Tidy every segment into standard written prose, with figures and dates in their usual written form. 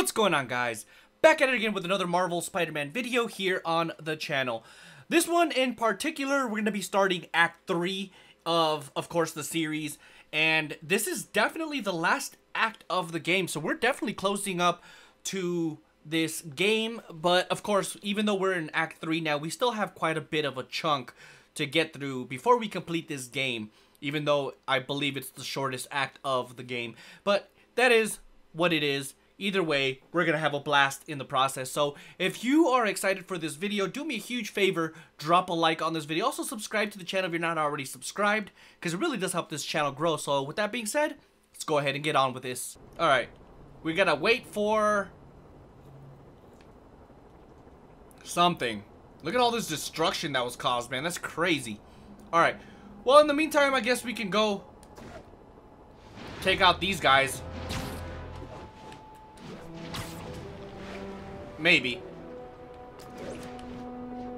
What's going on, guys? Back at it again with another Marvel's Spider-Man video here on the channel. This one in particular, we're going to be starting Act 3 of course, the series. And this is definitely the last act of the game. So we're definitely closing up to this game. But, of course, even though we're in Act 3 now, we still have quite a bit of a chunk to get through before we complete this game. Even though I believe it's the shortest act of the game. But that is what it is. Either way, we're going to have a blast in the process. So if you are excited for this video, do me a huge favor, drop a like on this video. Also subscribe to the channel if you're not already subscribed, because it really does help this channel grow. So with that being said, let's go ahead and get on with this. All right, we got to wait for something. Look at all this destruction that was caused, man. That's crazy. All right, well, in the meantime, I guess we can go take out these guys. Maybe.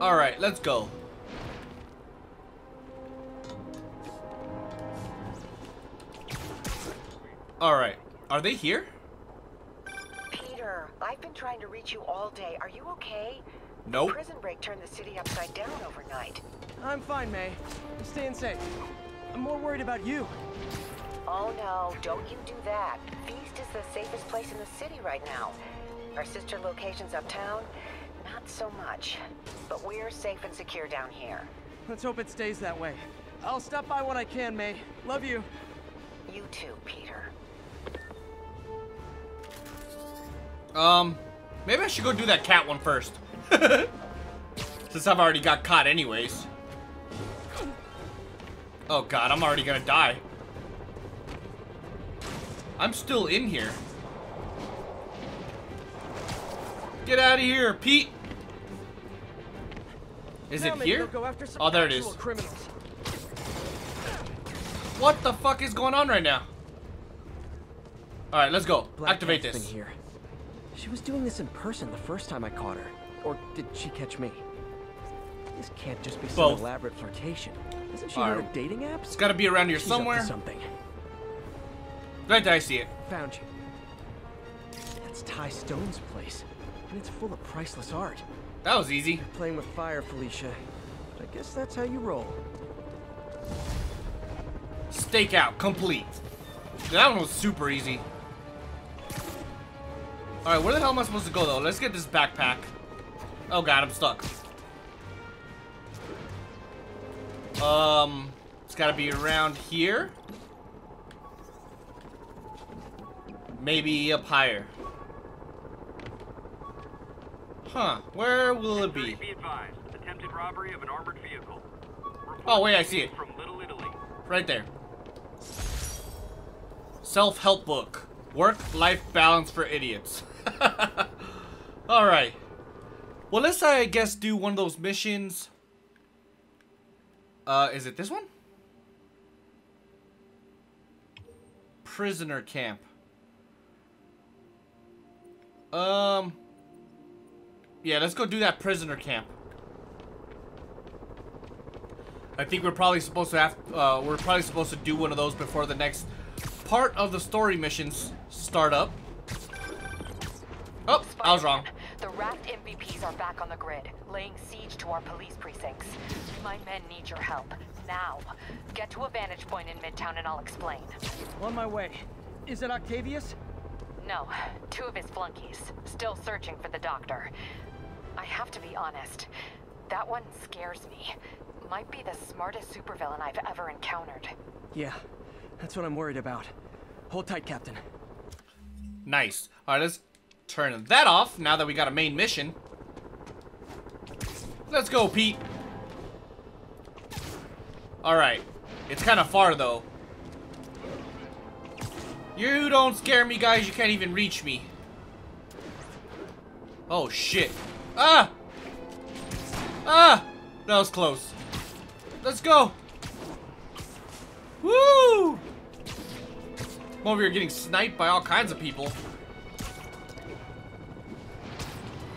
Alright, let's go. Alright. Are they here? Peter, I've been trying to reach you all day. Are you okay? Nope. The prison break turned the city upside down overnight. I'm fine, May. I'm staying safe. I'm more worried about you. Oh no, don't you do that. Feast is the safest place in the city right now. Our sister locations uptown, not so much. But we're safe and secure down here. Let's hope it stays that way. I'll stop by when I can, May. Love you. You too, Peter. Maybe I should go do that cat one first. Since I've already got caught anyways. Oh god, I'm already gonna die. I'm still in here. Get out of here, Pete! Is it here? Oh, there it is. What the fuck is going on right now? Alright, let's go. Activate this. She was doing this in person the first time I caught her. Or did she catch me? This can't just be some elaborate flirtation. Isn't she on a dating app? It's gotta be around here somewhere. Right there, I see it. Found you. That's Ty Stone's place. And it's full of priceless art. That was easy. You're playing with fire, Felicia. But I guess that's how you roll. Stakeout complete. That one was super easy. All right, where the hell am I supposed to go though? Let's get this backpack. Oh god, I'm stuck. It's gotta be around here. Maybe up higher. Huh, where will it be? Attempted robbery of an armored vehicle. Oh, wait, I see it. From Little Italy. Right there. Self-help book. Work-life balance for idiots. Alright. Well, let's, I guess, do one of those missions. Is it this one? Prisoner camp. Yeah, let's go do that prisoner camp. I think we're probably supposed to have, do one of those before the next part of the story missions start up. Oh, I was wrong. The raft MVPs are back on the grid, laying siege to our police precincts. My men need your help now. Get to a vantage point in Midtown, and I'll explain. On my way. Is it Octavius? No, two of his flunkies still searching for the doctor. I have to be honest, that one scares me. Might be the smartest supervillain I've ever encountered. Yeah, that's what I'm worried about. Hold tight, Captain. Nice. All right, let's turn that off now that we got a main mission. Let's go, Pete. All right, it's kind of far though. You don't scare me, guys. You can't even reach me. Oh, shit. Ah! Ah! That was close. Let's go! Woo! I'm over here getting sniped by all kinds of people.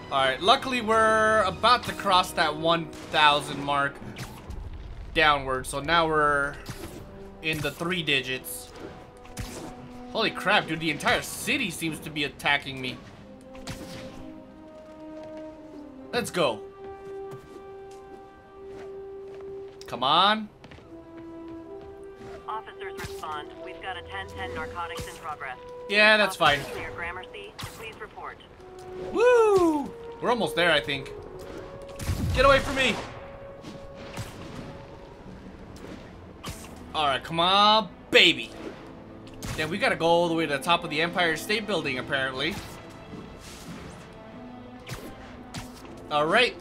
Alright, luckily we're about to cross that 1,000 mark downward. So now we're in the 3 digits. Holy crap, dude, the entire city seems to be attacking me. Let's go. Come on. Officers respond. We've got a 10-10 narcotics in progress. Yeah, that's fine. Near Gramercy, please report. Woo! We're almost there, I think. Get away from me! Alright, come on, baby. Then we gotta go all the way to the top of the Empire State Building, apparently. Alright.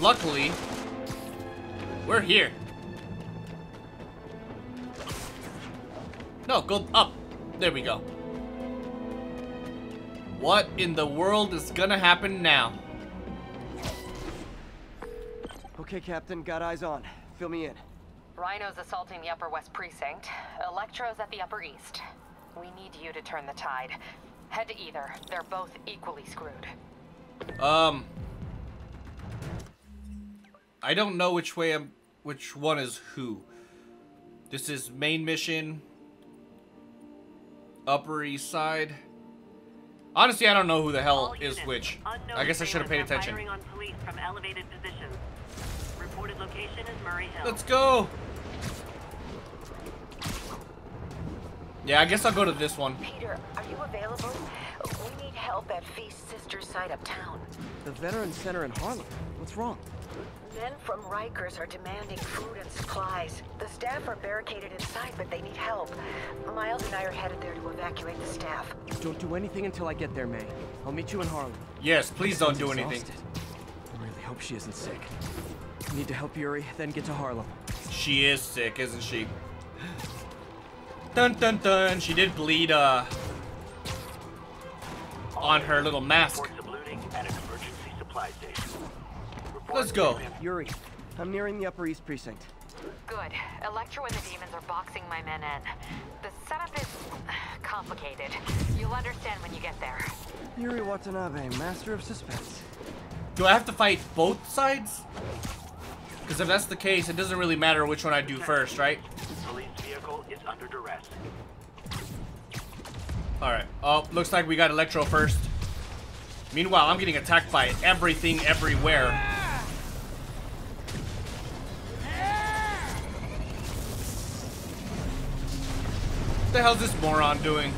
Luckily, we're here. No, go up. There we go. What in the world is gonna happen now? Okay, Captain, got eyes on. Fill me in. Rhino's assaulting the Upper West Precinct. Electro's at the Upper East. We need you to turn the tide. Head to either. They're both equally screwed. I don't know which way which one is who. This is main mission. Upper East Side. Honestly, I don't know who the hell is which. I guess I should have paid attention. On police from elevated positions. Reported location is Murray Hill. Let's go. Yeah, I guess I'll go to this one. Peter, are you available? We need help at Feast Sister's side of town. The Veterans Center in Harlem. What's wrong? Men from Rikers are demanding food and supplies. The staff are barricaded inside, but they need help. Miles and I are headed there to evacuate the staff. Don't do anything until I get there, May. I'll meet you in Harlem. Yes, please don't do anything. I really hope she isn't sick. Need to help Yuri, then get to Harlem. She is sick, isn't she? Dun dun dun. She did bleed on her little mask. Let's go. Yuri, I'm nearing the Upper East Precinct. Good. Electro and the demons are boxing my men in. The setup is complicated. You'll understand when you get there. Yuri Watanabe, master of suspense. Do I have to fight both sides? Because if that's the case, it doesn't really matter which one I do first, right? Police vehicle is under duress. Alright. Oh, looks like we got Electro first. Meanwhile, I'm getting attacked by everything everywhere. What the hell's this moron doing?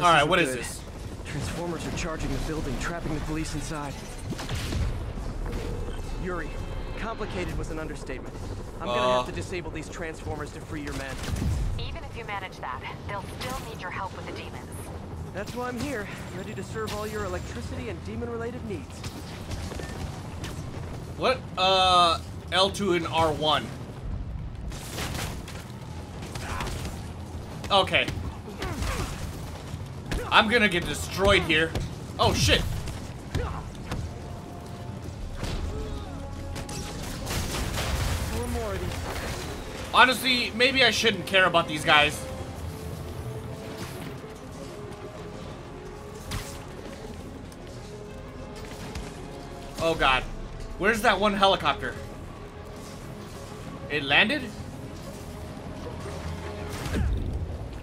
Alright, what is this? Transformers are charging the building, trapping the police inside. Yuri, complicated was an understatement. I'm gonna have to disable these transformers to free your men. Even if you manage that, they'll still need your help with the demons. That's why I'm here, ready to serve all your electricity and demon-related needs. What? L2 and R1. Okay. I'm gonna get destroyed here. Oh, shit. Honestly, maybe I shouldn't care about these guys. Oh god. Where's that one helicopter? It landed?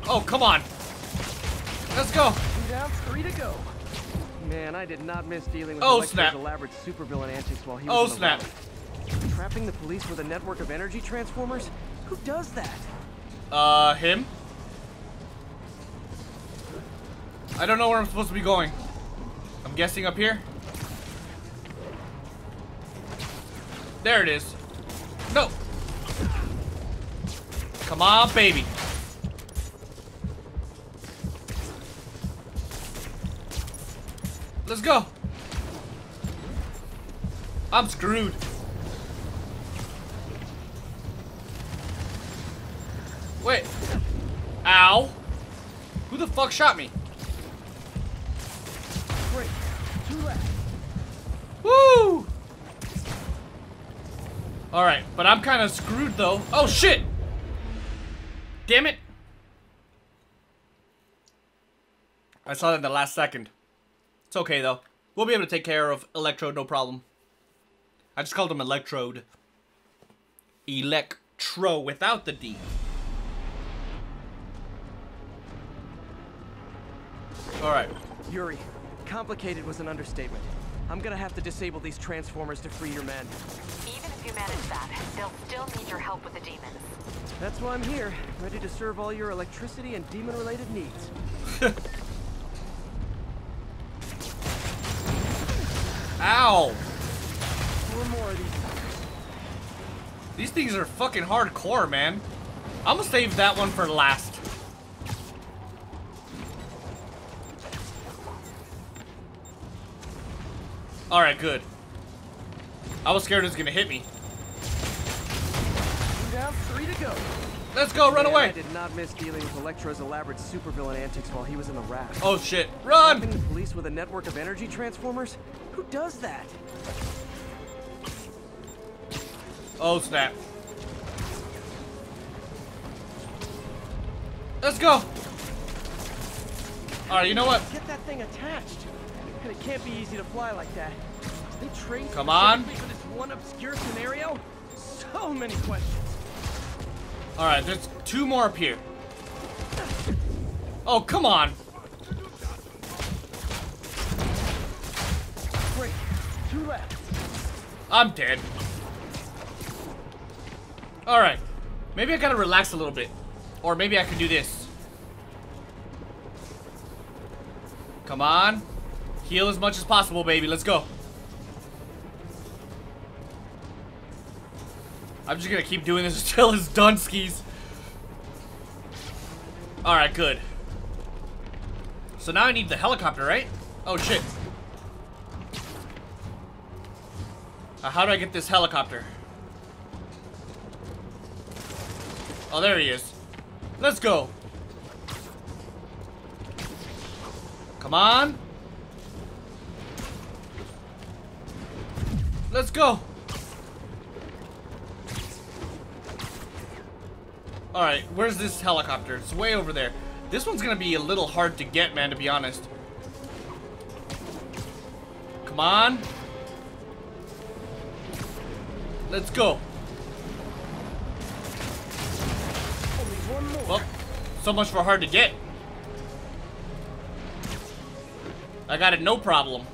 Oh, come on. Let's go. Two down, three to go. Man, I did not miss dealing with Electro's elaborate supervillain antics while he was alive. Oh, snap. Trapping the police with a network of energy transformers? Who does that? Him? I don't know where I'm supposed to be going. I'm guessing up here? There it is. No. Come on, baby. Let's go. I'm screwed. Wait. Ow. Who the fuck shot me? Great. Two left. Woo! Alright, but I'm kind of screwed, though. Oh, shit! Damn it! I saw that in the last second. It's okay, though. We'll be able to take care of Electrode, no problem. I just called him Electrode. Electro without the D. All right. Yuri, complicated was an understatement. I'm gonna have to disable these transformers to free your men. Even if you manage that, they'll still need your help with the demons. That's why I'm here, ready to serve all your electricity and demon-related needs. Ow! Four more of these suckers. These things are fucking hardcore, man. I'm gonna save that one for last. Alright, good. I was scared it was gonna hit me. We have 3 to go. Let's go, run away! I did not miss dealing with Electro's elaborate supervillain antics while he was in the raft. Oh shit, run! The police with a network of energy transformers? Who does that? Oh snap. Let's go! Alright, you know what? Get that thing attached. And it can't be easy to fly like that. They trained specifically for this one obscure scenario? So many questions. Alright, there's 2 more up here. Oh, come on. Great. 2 left. I'm dead. Alright. Maybe I gotta relax a little bit. Or maybe I can do this. Come on. Heal as much as possible, baby. Let's go. I'm just gonna keep doing this until it's done, skis. Alright, good. So now I need the helicopter, right? Oh, shit. How do I get this helicopter? Oh, there he is. Let's go. Come on. Let's go. Alright, where's this helicopter? It's way over there. This one's gonna be a little hard to get, man, to be honest. Come on. Let's go. Well, so much for hard to get. I got it, no problem.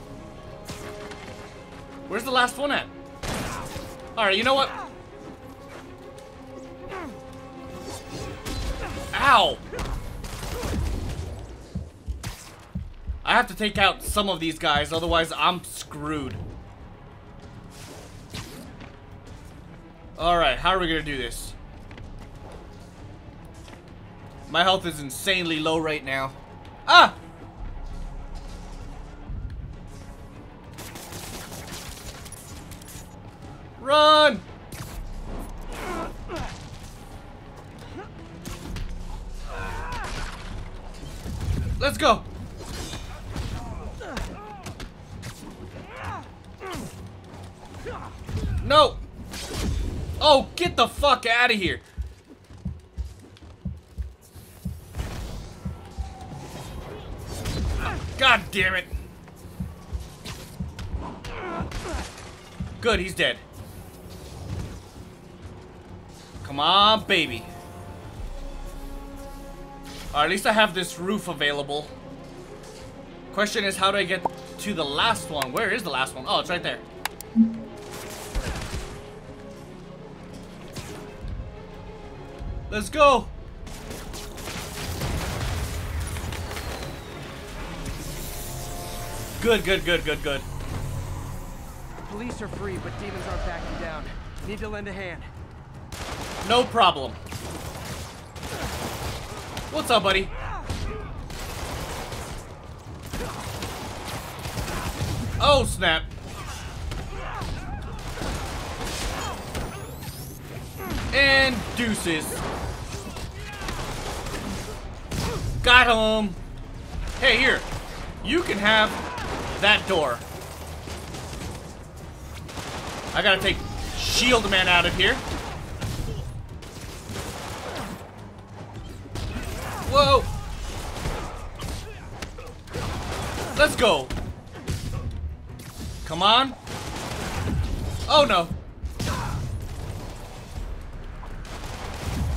Where's the last one at? Alright, you know what? Ow! I have to take out some of these guys, otherwise I'm screwed. Alright, how are we gonna do this? My health is insanely low right now. Ah! Run! Let's go! No! Oh, get the fuck out of here! God damn it! Good, he's dead. Come on, baby. Alright, at least I have this roof available. Question is, how do I get to the last one? Where is the last one? Oh, it's right there. Let's go. Good, good, good, good, good. Police are free, but demons aren't backing down. Need to lend a hand. No problem. What's up, buddy? Oh, snap. And deuces. Got him. Hey, here. You can have that door. I gotta take Shield Man out of here. Whoa! Let's go! Come on! Oh no!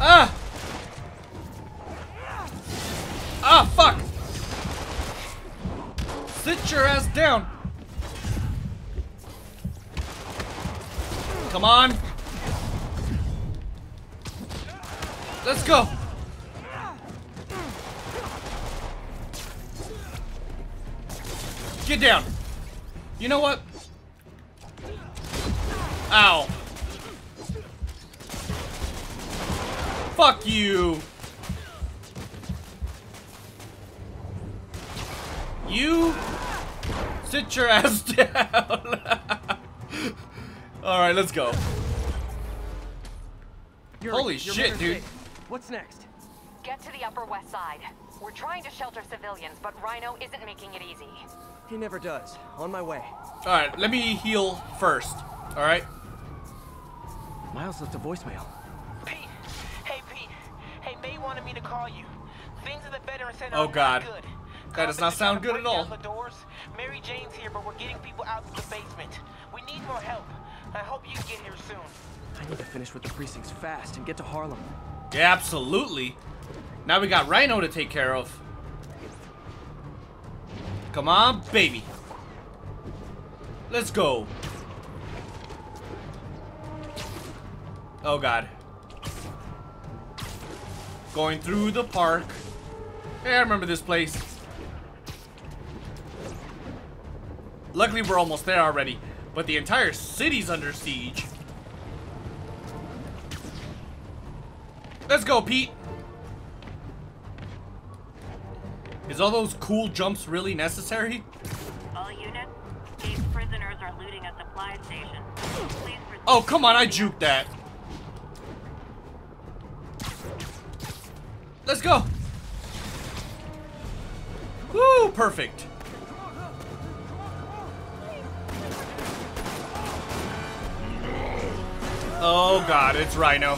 Ah! Ah, fuck! Sit your ass down. Come on. Let's go. Get down. You know what? Ow. Fuck you. You sit your ass down. All right, let's go. Yuri, holy shit, dude. What's next? Get to the Upper West Side. We're trying to shelter civilians, but Rhino isn't making it easy. He never does. On my way. All right, let me heal first. All right. Miles left a voicemail. Pete. Hey, Pete. Hey, May wanted me to call you. Things at the Veteran Center are not good. That does not sound good at all. The doors. Mary Jane's here, but we're getting people out of the basement. We need more help. I hope you get here soon. I need to finish with the precincts fast and get to Harlem. Yeah, absolutely. Now we got Rhino to take care of. Come on, baby. Let's go. Oh, God. Going through the park. Hey, I remember this place. Luckily, we're almost there already. But the entire city's under siege. Let's go, Pete. Is all those cool jumps really necessary? All units, these prisoners are looting a supply station. Please proceed. Oh, come on, I juked that. Let's go. Woo, perfect. Oh God, it's Rhino.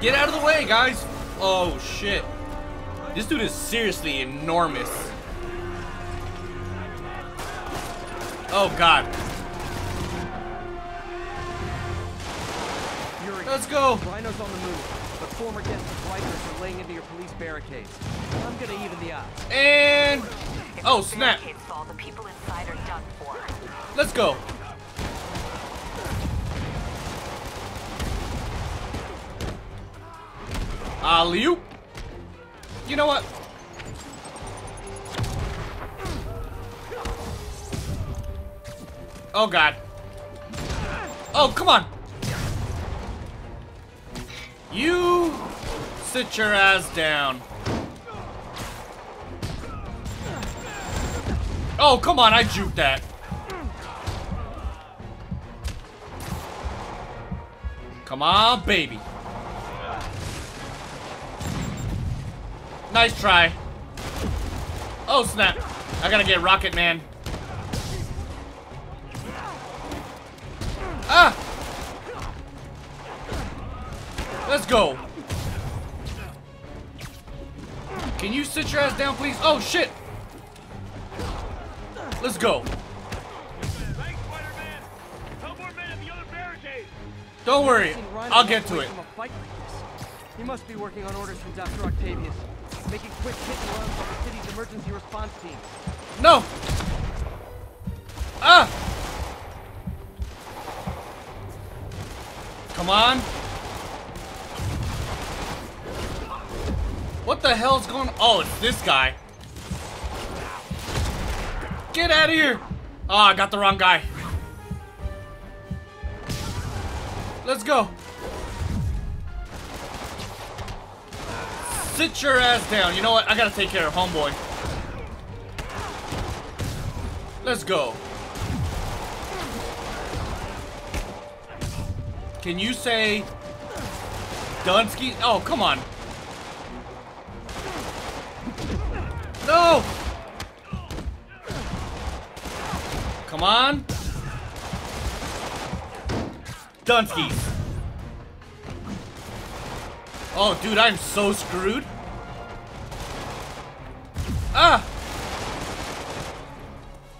Get out of the way, guys! Oh shit. This dude is seriously enormous. Oh God. Let's go! Rhino's on the move. The former guests of Rikers are laying into your police barricades. I'm gonna even the odds. And oh snap! The people inside are done for. Let's go. Alley-oop. You know what? Oh God. Oh, come on. You sit your ass down. Oh, come on, I juked that. Come on, baby. Nice try. Oh, snap. I gotta get Rocket Man. Ah! Let's go. Can you sit your ass down, please? Oh, shit. Let's go. Don't worry, I'll get to it. He must be working on orders from Dr. Octavius, making quick hit and runs on the city's emergency response team. No. Ah. Come on. What the hell's going on? Oh, it's this guy. Get out of here! Oh, I got the wrong guy. Let's go. Sit your ass down. You know what? I gotta take care of homeboy. Let's go. Can you say Dunsky? Oh, come on. No! Come on. Dunsky. Oh, dude, I'm so screwed. Ah.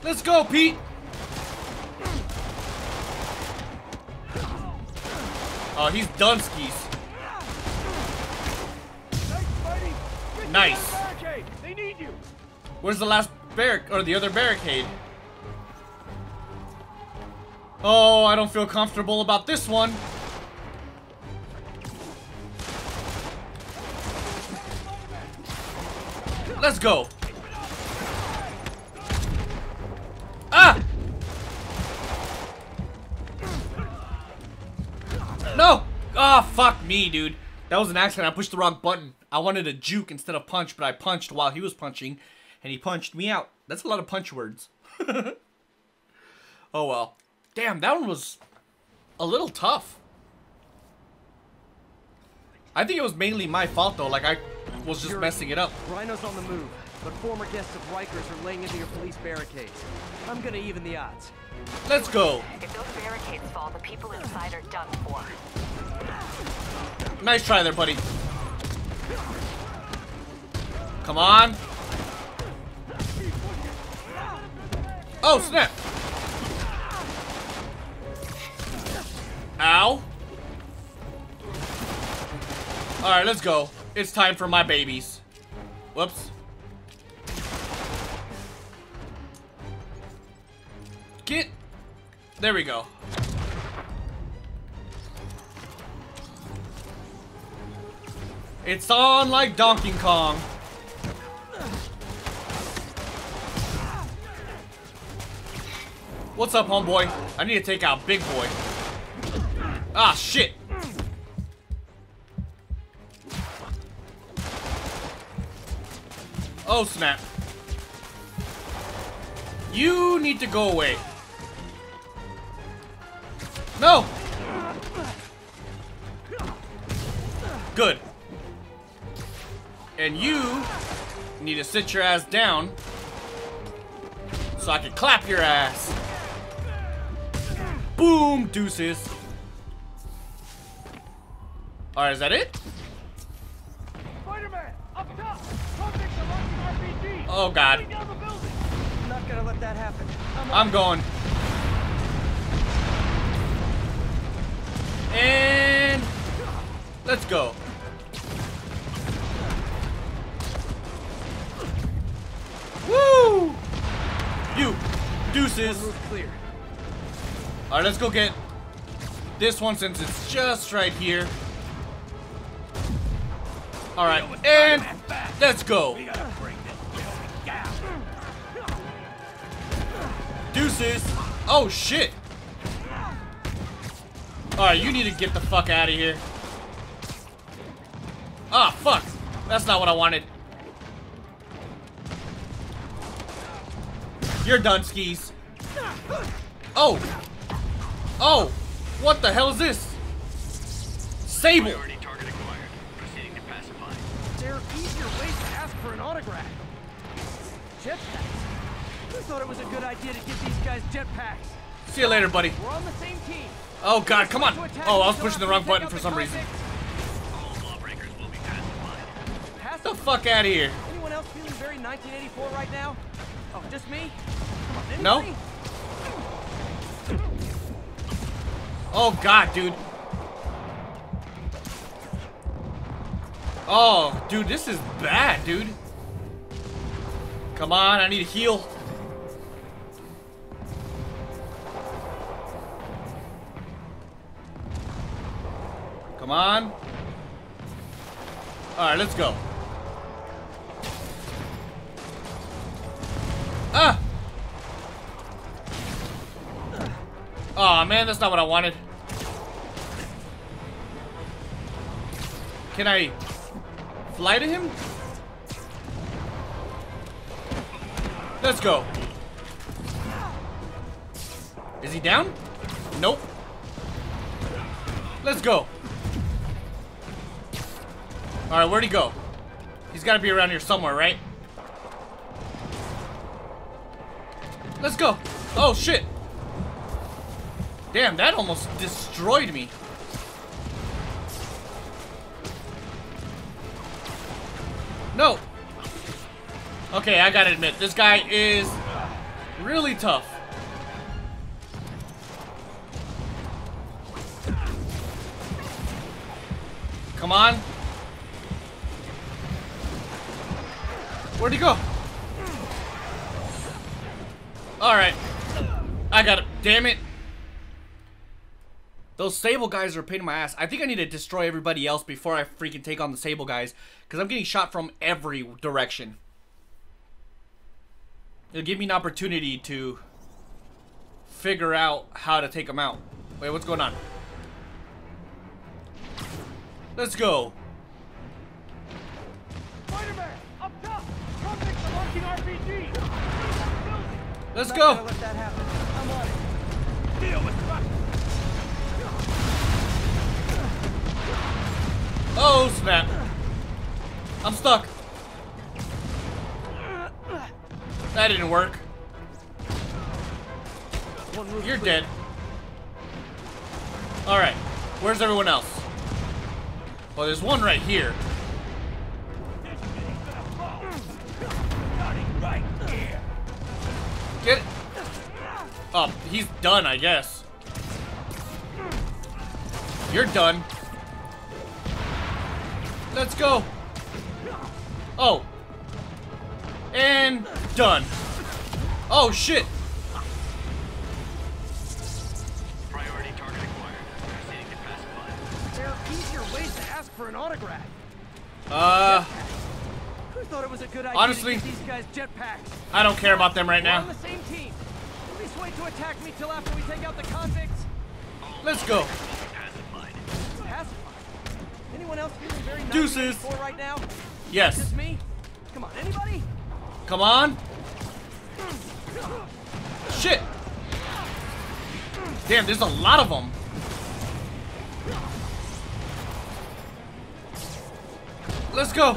Let's go, Pete. Oh, he's Dunsky's. Nice. They need you. Where's the last barricade or the other barricade? Oh, I don't feel comfortable about this one. Let's go. Ah! No! Ah, fuck me, dude. That was an accident. I pushed the wrong button. I wanted to juke instead of punch, but I punched while he was punching, and he punched me out. That's a lot of punch words. Oh, well. Damn, that one was a little tough. I think it was mainly my fault, though. Like, I was just messing it up. Rhino's on the move, but former guests of Rikers are laying into your police barricades. I'm gonna even the odds. Let's go. If those barricades fall, the people inside are done for. Nice try there, buddy. Come on. Oh, snap. Ow. Alright, let's go. It's time for my babies. Whoops. Get. There we go. It's on like Donkey Kong. What's up, homeboy? I need to take out Big Boy. Ah, shit. Oh, snap. You need to go away. No. Good. And you need to sit your ass down so I can clap your ass. Boom, deuces. Alright, is that it? Spider-Man, up top! RPG. Oh god. Not gonna let that happen. I'm going. And let's go. Woo! You deuces. Alright, let's go get this one since it's just right here. All right, and let's go. Deuces. Oh, shit. All right, you need to get the fuck out of here. Ah, fuck. That's not what I wanted. You're done, skis. Oh. Oh. What the hell is this? Sable. For an autograph. Jetpacks. Who thought it was a good idea to give these guys jetpacks? See you later, buddy. We're on the same team. Oh god, come on. Oh, I was pushing the wrong button for some reason. Get the fuck out of here. Anyone else feeling very 1984 right now? Oh, just me? Come on, no. Oh god, dude. Oh, dude, this is bad, dude. Come on, I need a heal. Come on. Alright, let's go. Ah! Aw, man, that's not what I wanted. Can I fly to him? Let's go. Is he down? Nope. Let's go. Alright, where'd he go? He's gotta be around here somewhere, right? Let's go. Oh, shit. Damn, that almost destroyed me. No. Okay, I gotta admit, this guy is really tough. Come on. Where'd he go? Alright. I got it. Damn it. Those Sable guys are a pain in my ass. I think I need to destroy everybody else before I freaking take on the Sable guys. Because I'm getting shot from every direction. It'll give me an opportunity to figure out how to take them out. Wait, what's going on? Let's go. Spider-Man, up top. Convict the Larkin RPG. Let's go. Let that happen. I'm on it. Deal with the rocket. Oh snap! I'm stuck. That didn't work. You're dead. All right. Where's everyone else? Well, there's one right here. Get it. Oh, he's done, I guess. You're done. Let's go. Oh. And done. Oh, shit. Priority target acquired. Proceeding to pacify. There are easier ways to ask for an autograph. Who thought it was a good idea honestly, to get these guys jetpacks? I don't care about them right now. We're on the same team. Please wait to attack me till after we take out the convicts. Let's go. Anyone else feeling very nice deuces right now? Yes. Just me? Come on, anybody? Come on. Shit. Damn, there's a lot of them. Let's go.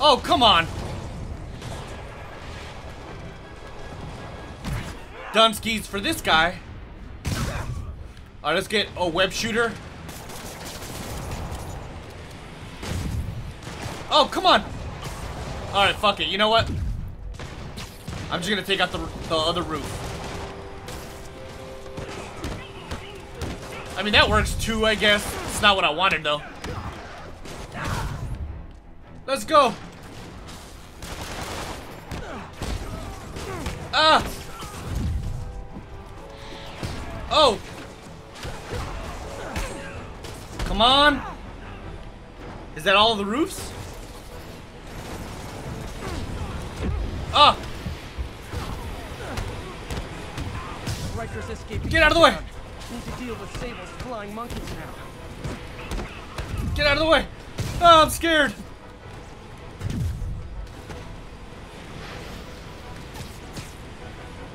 Oh, come on. Dunskies for this guy. All right, let's get a web shooter. Oh, come on. All right, fuck it. You know what? I'm just going to take out the other roof. I mean, that works too, I guess. It's not what I wanted, though. Let's go. Ah. Oh. Come on! Is that all the roofs? Ah! Rikers escaped. Get out of the way! Need to deal with Sable's flying monkeys now. Get out of the way! Oh, I'm scared!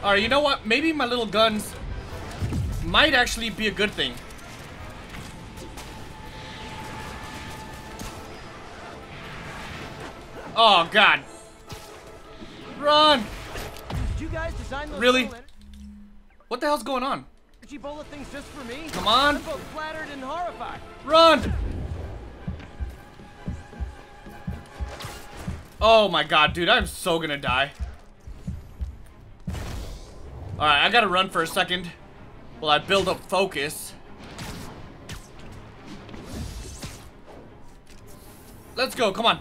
Alright, you know what? Maybe my little guns might actually be a good thing. Oh god. Run! Did you guys design those really? What the hell's going on? Bullet things just for me? Come on! I'm both flattered and horrified. Run! Oh my god, dude, I'm so gonna die. Alright, I gotta run for a second while I build up focus. Let's go, come on.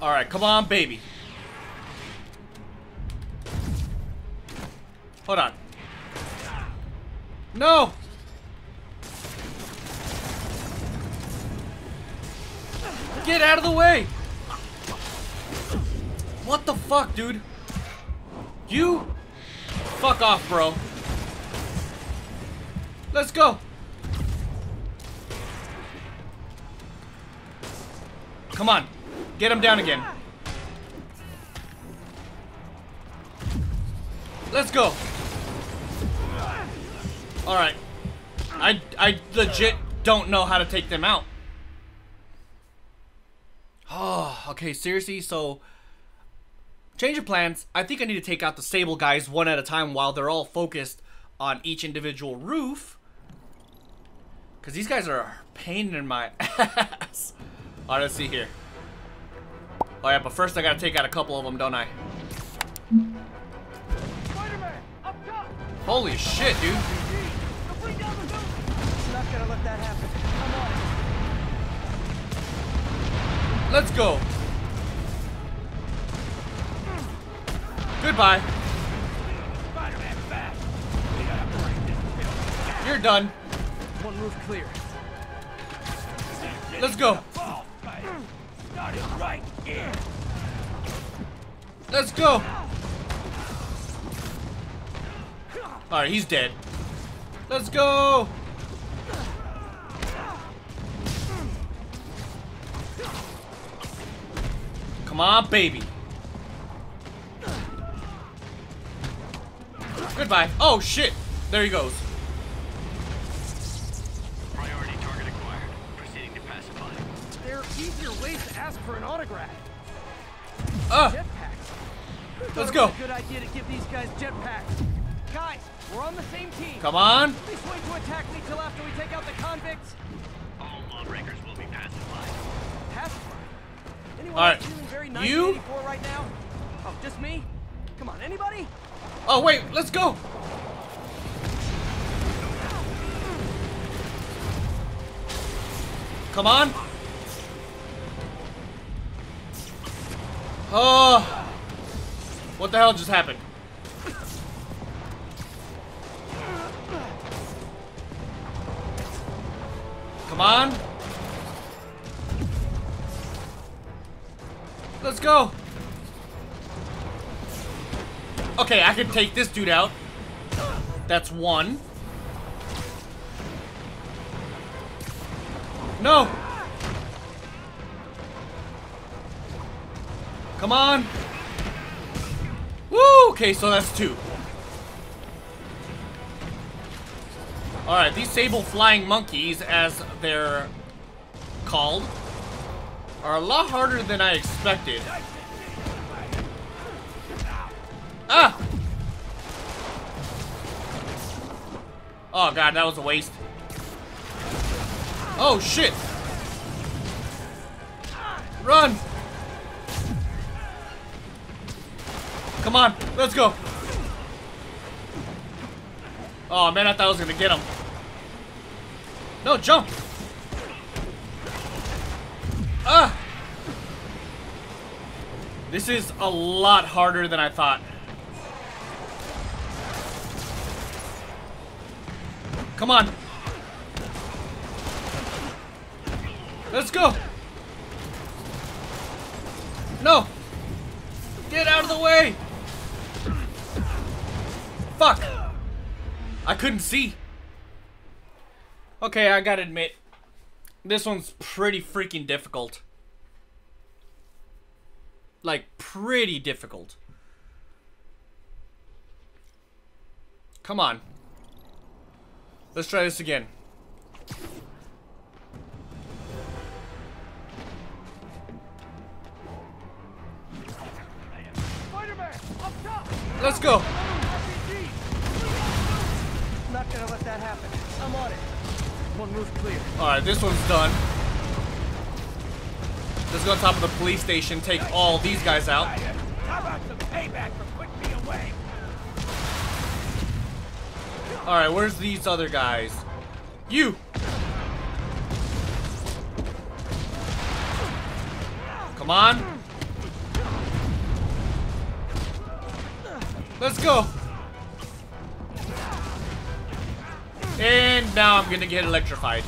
Alright, come on, baby. Hold on. No! Get out of the way! What the fuck, dude? You? Fuck off, bro. Let's go. Come on. Get him down again. Let's go. All right. I legit don't know how to take them out. Oh, okay, seriously, so change of plans. I think I need to take out the Sable guys one at a time while they're all focused on each individual roof. Because these guys are a pain in my ass. All right, let's see here. Oh yeah, but first I gotta take out a couple of them, don't I? Spider-Man, up top. Holy shit, dude. not gonna let that happen. I'm on it. Let's go. Goodbye. Spider-Man's back. We gotta break this building. You're done. One roof clear. Let's go. Started right here. Let's go. Alright, he's dead. Let's go. Come on, baby. Goodbye. Oh, shit. There he goes. Priority target acquired. Proceeding to pacify. There are easier ways to ask for an autograph. Let's go. Good idea to give these guys jetpacks. Guys, we're on the same team. Come on. Please wait to attack me till after we take out the convicts. All lawbreakers will be pacified. Pacified? Anyone feeling very 1984 right now? Oh, just me? Come on, anybody? Oh, wait, let's go. Come on. Oh, what the hell just happened? Come on. Let's go. Okay, I can take this dude out. That's one. No. Come on. Woo! Okay, so that's two. Alright, these Sable Flying Monkeys, as they're called, are a lot harder than I expected. Ah! Oh god, that was a waste. Oh shit! Run! Come on, let's go! Oh man, I thought I was gonna get him. No, jump! Ah! This is a lot harder than I thought. Come on. Let's go. No. Get out of the way. Fuck. I couldn't see. Okay, I gotta admit, this one's pretty freaking difficult. Like, pretty difficult. Come on. Let's try this again. Spider-Man, up top. Let's go. Not gonna let that happen. I'm on it. One move clear. All right, this one's done. Let's go on top of the police station. Take all these guys out. How about some payback for putting me away? Alright, where's these other guys? You! Come on! Let's go! And now I'm gonna get electrified.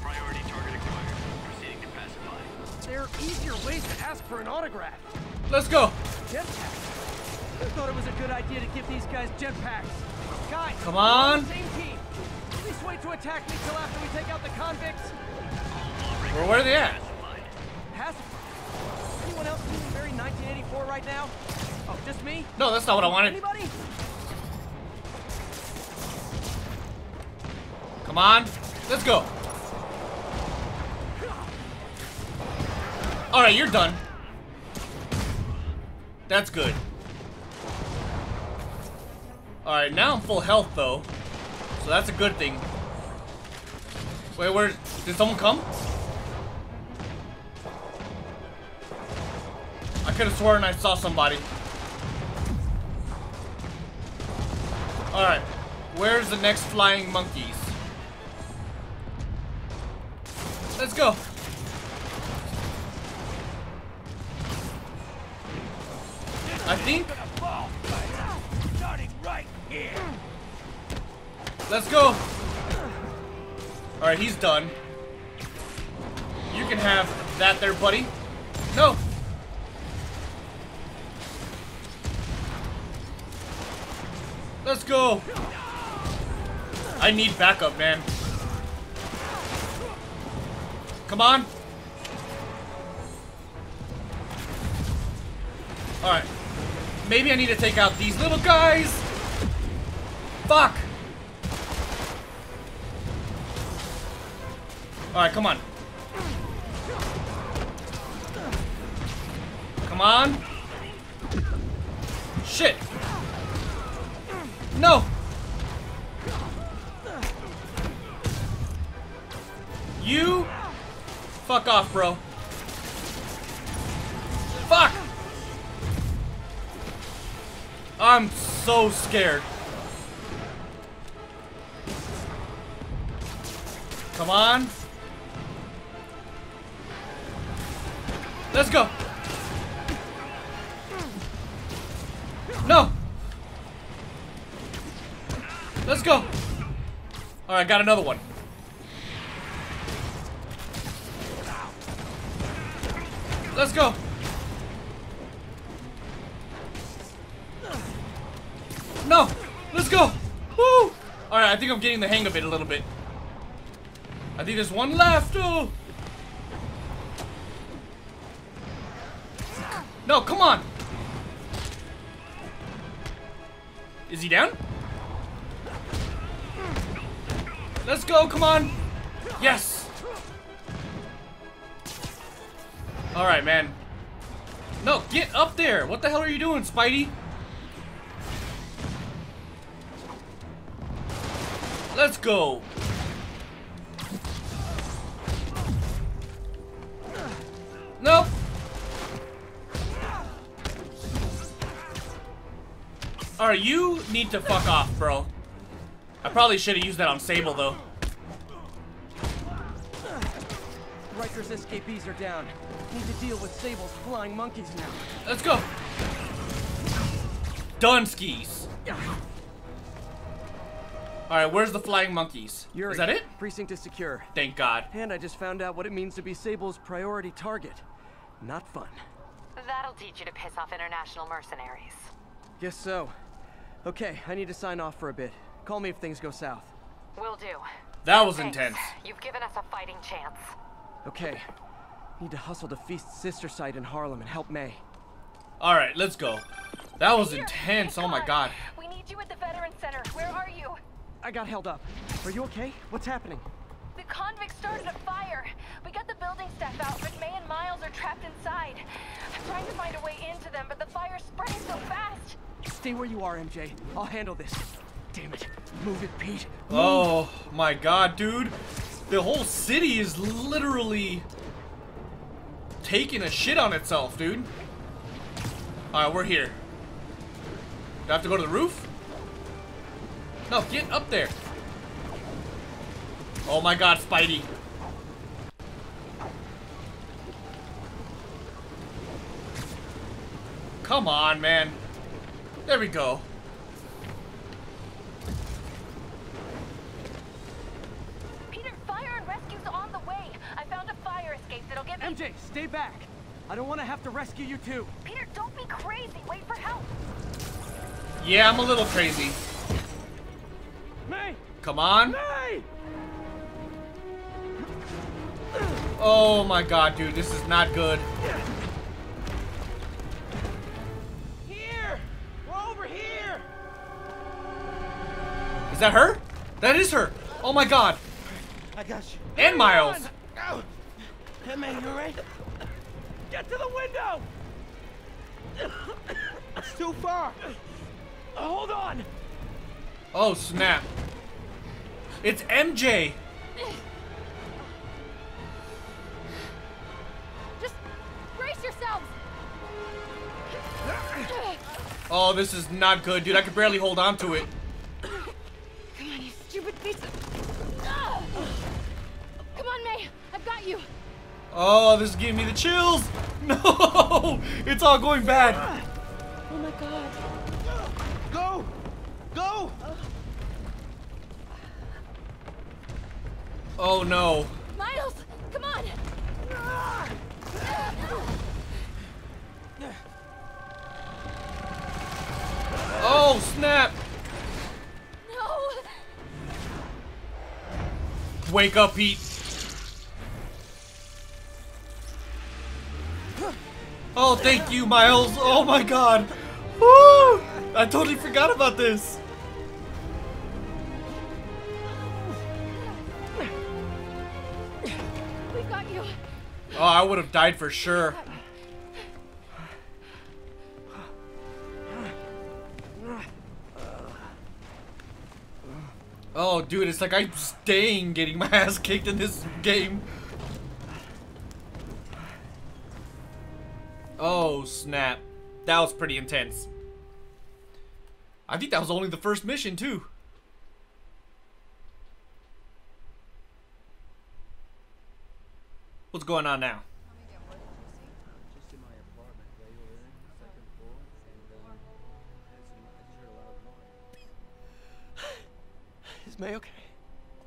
Priority target acquired. Proceeding to pacify. There are easier ways to ask for an autograph. Let's go! I thought it was a good idea to give these guys jetpacks. Guys, come on. Same team. Please wait to attack me till after we take out the convicts. Well, where are they at? Pacified. Anyone else feeling very 1984 right now? Oh, just me? No, that's not what I wanted. Anybody? Come on, let's go. All right, you're done. That's good. Alright, now I'm full health though. So that's a good thing. Wait, where? Did someone come? I could have sworn I saw somebody. Alright, Where's the next flying monkeys? Let's go. I think. Let's go. Alright, he's done. You can have that there, buddy. No. Let's go. I need backup, man. Come on. Alright. Maybe I need to take out these little guys. Fuck. Alright, come on. Come on. Shit. No. You. Fuck off, bro. Fuck. I'm so scared. Come on. Let's go. No. Let's go. Alright, got another one. Let's go. No. Let's go. Woo. Alright, I think I'm getting the hang of it a little bit. I think there's one left. Oh. No, come on. Is he down? Let's go, come on. Yes. Alright, man. No, get up there. What the hell are you doing, Spidey? Let's go. Nope. Alright, you need to fuck off, bro. I probably should have used that on Sable, though. Rikers SKBs are down. Need to deal with Sable's flying monkeys now. Let's go. Dunskies. Alright, where's the flying monkeys? Yuri, is that it? Precinct is secure. Thank God. And I just found out what it means to be Sable's priority target. Not fun. That'll teach you to piss off international mercenaries. Guess so. Okay, I need to sign off for a bit. Call me if things go south. Will do. That was intense. You've given us a fighting chance. Okay. Need to hustle to Feast's sister site in Harlem and help May. Alright, let's go. That was intense. Oh my God. We need you at the Veteran Center. Where are you? I got held up. Are you okay? What's happening? The convicts started a fire. We got the building staff out, but May and Miles are trapped inside. I'm trying to find a way into them, but the fire's spreading so fast. Stay where you are, MJ. I'll handle this. Damn it. Move it, Pete. Move. Oh, my God, dude. The whole city is literally taking a shit on itself, dude. Alright, we're here. Do I have to go to the roof? No, get up there. Oh, my God, Spidey. Come on, man. There we go. Peter, fire and rescue's on the way. I found a fire escape that'll get me. MJ, stay back. I don't want to have to rescue you too. Peter, don't be crazy. Wait for help. Yeah, I'm a little crazy. May! Come on. May! Oh my God, dude, this is not good. Is that her? That is her. Oh my God. I got you. And Miles. Oh. Hey, man, you all right? Get to the window. It's too far. Hold on. Oh, snap. It's MJ. Just brace yourselves. Oh, this is not good, dude. I could barely hold on to it. It's... Come on, May. I've got you. Oh, this is giving me the chills. No, it's all going bad. Oh my God. Go, go. Oh no. Miles, come on. Oh snap. No. Wake up, Pete. Oh, thank you, Miles. Oh my God. Woo! I totally forgot about this. We got you. Oh, I would have died for sure. Oh, dude, it's like I'm staying getting my ass kicked in this game. Oh snap, that was pretty intense. I think that was only the first mission too. What's going on now? Is May okay?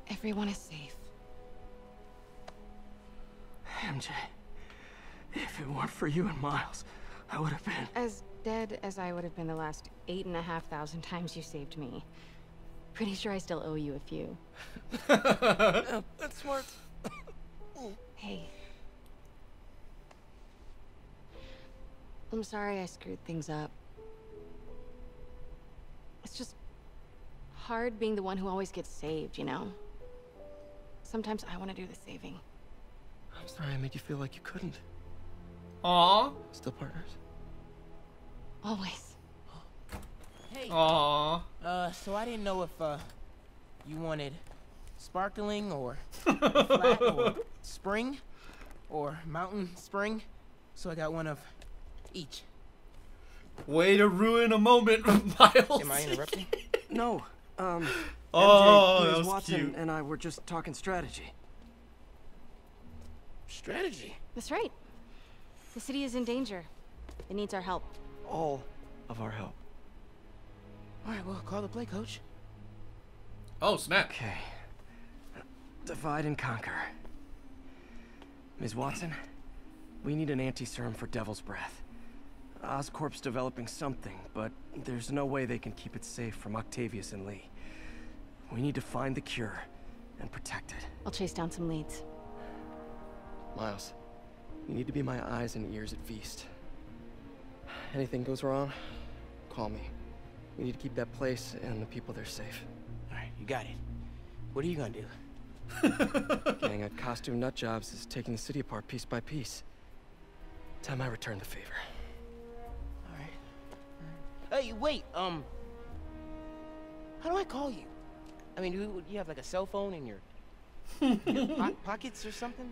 Everyone is safe. MJ. If it weren't for you and Miles, I would have been... as dead as I would have been the last 8,500 times you saved me. Pretty sure I still owe you a few. Yeah, that's smart. Hey. I'm sorry I screwed things up. It's just hard being the one who always gets saved, you know? Sometimes I want to do the saving. I'm sorry I made you feel like you couldn't. Aww. Still partners? Always. Hey. Aww. So I didn't know if, you wanted sparkling or flat or spring or mountain spring. So I got one of each. Way to ruin a moment, Miles. Am I interrupting? No. Oh, MJ, that was Watson cute. And I were just talking strategy. Strategy? That's right. The city is in danger. It needs our help. All of our help. All right, well, call the play, coach. Oh, snap. Okay. Divide and conquer. Ms. Watson, we need an anti-serum for Devil's Breath. Oscorp's developing something, but there's no way they can keep it safe from Octavius and Lee. We need to find the cure and protect it. I'll chase down some leads. Miles. You need to be my eyes and ears at Feast. Anything goes wrong, call me. We need to keep that place and the people there safe. All right, you got it. What are you gonna do? Gang of costume nut jobs is taking the city apart piece by piece. Time I return the favor. All right. Hey, wait. How do I call you? I mean, do you have like a cell phone in your pockets or something?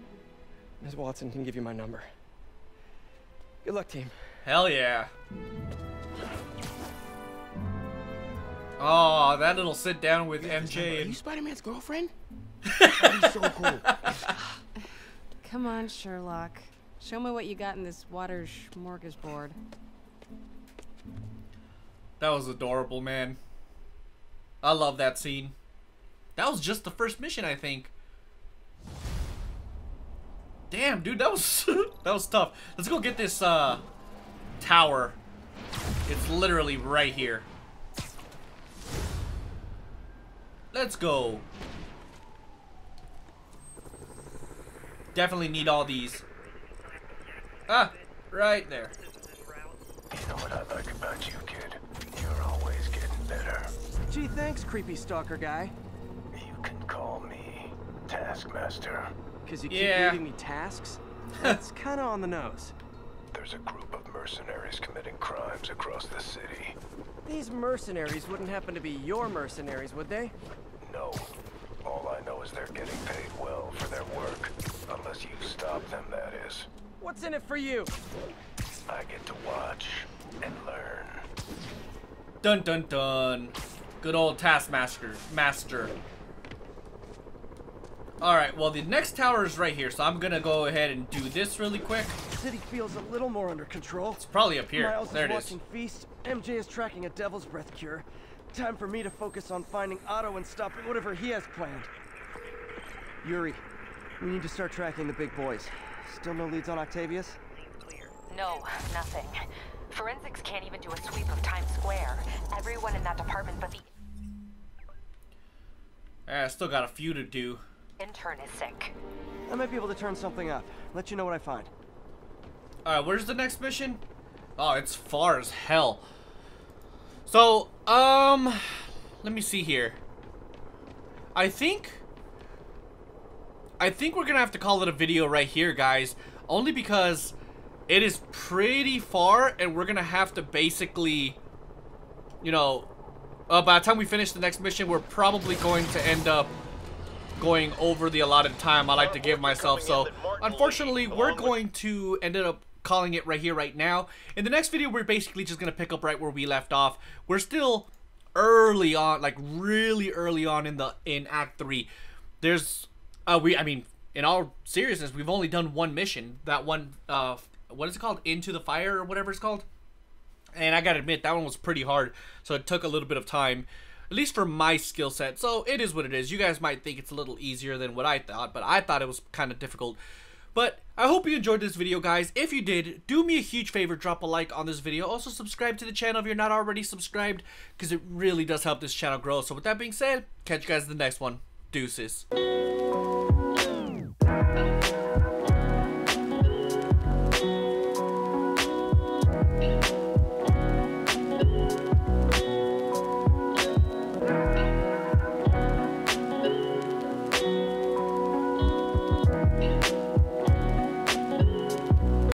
Ms. Watson can give you my number. Good luck, team. Hell yeah. Oh, that little sit down with MJ. Are you Spider-Man's girlfriend? That'd be so cool. Come on, Sherlock. Show me what you got in this water smorgasbord. That was adorable, man. I love that scene. That was just the first mission, I think. Damn, dude, that was that was tough. Let's go get this tower. It's literally right here. Let's go. Definitely need all these. Ah, right there. You know what I like about you, kid? You're always getting better. Gee, thanks, creepy stalker guy. You can call me Taskmaster. Because you keep leaving me tasks? That's kind of on the nose. There's a group of mercenaries committing crimes across the city. These mercenaries wouldn't happen to be your mercenaries, would they? No. All I know is they're getting paid well for their work. Unless you stop them, that is. What's in it for you? I get to watch and learn. Dun dun dun. Good old Taskmaster. Alright, well the next tower is right here, so I'm gonna go ahead and do this really quick. City feels a little more under control. It's probably up here. Miles there is watching Feast. MJ is tracking a Devil's Breath cure. Time for me to focus on finding Otto and stopping whatever he has planned. Yuri, we need to start tracking the big boys. Still no leads on Octavius? No, nothing. Forensics can't even do a sweep of Times Square. Everyone in that department but the... I still got a few to do. Intern is sick. I might be able to turn something up. Let you know what I find. Alright, where's the next mission? Oh, it's far as hell. So, let me see here. I think we're gonna have to call it a video right here, guys. Only because it is pretty far, and we're gonna have to basically, you know, by the time we finish the next mission, we're probably going to end up going over the allotted time I like to give myself. So, unfortunately, we're going to end up calling it right here, right now. In the next video, we're basically just gonna pick up right where we left off. We're still early on, like really early on in Act 3. There's in all seriousness, we've only done one mission. That one, what is it called? Into the Fire or whatever it's called. And I gotta admit, that one was pretty hard. So it took a little bit of time, at least for my skill set. So it is what it is. You guys might think it's a little easier than what I thought, but I thought it was kind of difficult. But I hope you enjoyed this video, guys. If you did, do me a huge favor, drop a like on this video. Also, subscribe to the channel if you're not already subscribed, because it really does help this channel grow. So with that being said, catch you guys in the next one. Deuces.